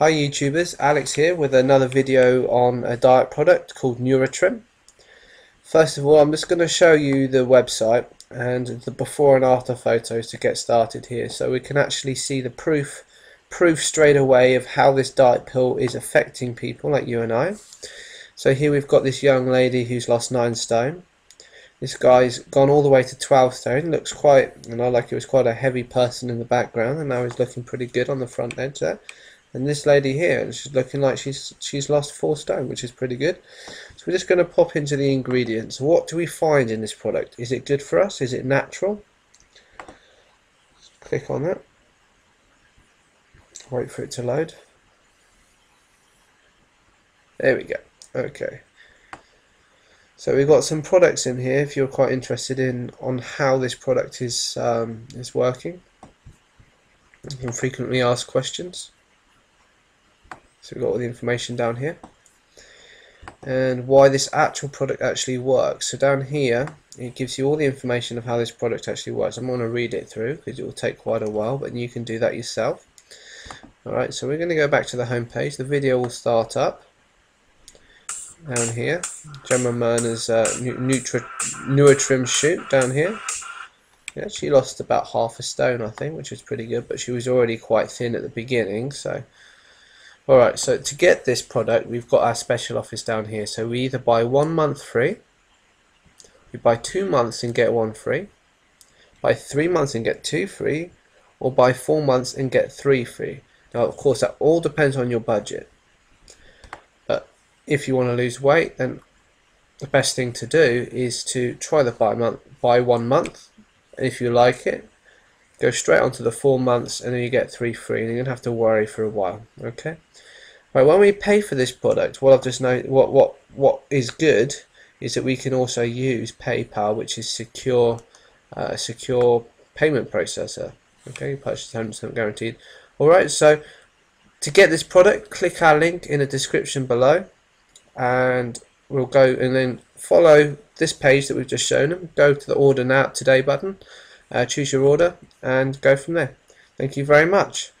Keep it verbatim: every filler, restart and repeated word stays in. Hi YouTubers, Alex here with another video on a diet product called Nuratrim. First of all, I'm just going to show you the website and the before and after photos to get started here, so we can actually see the proof proof straight away of how this diet pill is affecting people like you and I. So here we've got this young lady who's lost nine stone. This guy's gone all the way to twelve stone, looks quite, and I like it was quite a heavy person in the background, and now he's looking pretty good on the front edge there. And this lady here, she's looking like she's she's lost four stone, which is pretty good. So we're just going to pop into the ingredients. What do we find in this product? Is it good for us? Is it natural? Let's click on that. Wait for it to load. There we go. Okay. So we've got some products in here. If you're quite interested in on how this product is um, is working, you can frequently ask questions. So we've got all the information down here and why this actual product actually works. So down here it gives you all the information of how this product actually works. I'm going to read it through because it will take quite a while, but you can do that yourself. Alright, so we're going to go back to the home page. The video will start up down here. Gemma Myrna's uh, Nuratrim shoot down here. Yeah, she lost about half a stone, I think, which is pretty good, but she was already quite thin at the beginning. So alright, so to get this product, we've got our special offers down here. So we either buy one month free, we buy two months and get one free, buy three months and get two free, or buy four months and get three free. Now, of course, that all depends on your budget. But if you want to lose weight, then the best thing to do is to try the buy month, buy one month, and if you like it, go straight onto the four months and then you get three free, and you're gonna have to worry for a while. Okay. Right, when we pay for this product, what I've just noticed, what what what is good is that we can also use PayPal, which is secure uh, a secure payment processor. Okay, purchase one hundred percent guaranteed. Alright, so to get this product, click our link in the description below and we'll go and then follow this page that we've just shown them. Go to the order now today button. Uh, choose your order and go from there. Thank you very much.